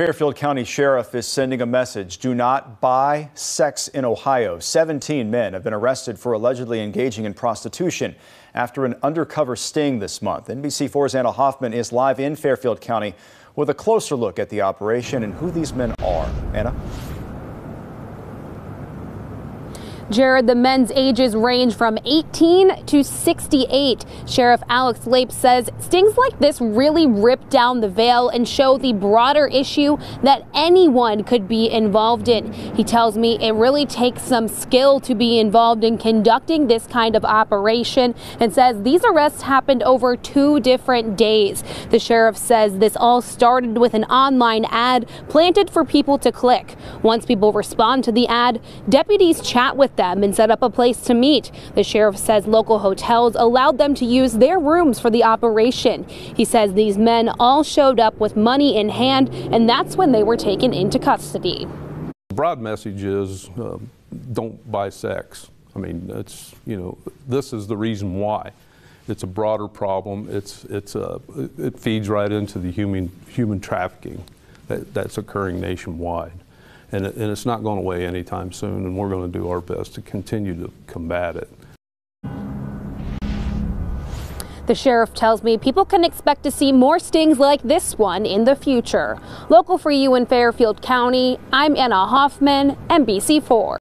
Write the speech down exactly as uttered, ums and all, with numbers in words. Fairfield County Sheriff is sending a message: do not buy sex in Ohio. seventeen men have been arrested for allegedly engaging in prostitution after an undercover sting this month. N B C four's Anna Hoffman is live in Fairfield County with a closer look at the operation and who these men are. Anna? Jared, the men's ages range from eighteen to sixty-eight. Sheriff Alex Lape says stings like this really rip down the veil and show the broader issue that anyone could be involved in. He tells me it really takes some skill to be involved in conducting this kind of operation and says these arrests happened over two different days. The sheriff says this all started with an online ad planted for people to click. Once people respond to the ad, deputies chat with them them and set up a place to meet. The sheriff says local hotels allowed them to use their rooms for the operation. He says these men all showed up with money in hand, and that's when they were taken into custody. The broad message is uh, don't buy sex. I mean, that's, you know, this is the reason why. It's a broader problem. It's it's uh, it feeds right into the human human trafficking that, that's occurring nationwide. And it's not going away anytime soon, and we're going to do our best to continue to combat it. The sheriff tells me people can expect to see more stings like this one in the future. Local for you in Fairfield County, I'm Anna Hoffman, N B C four.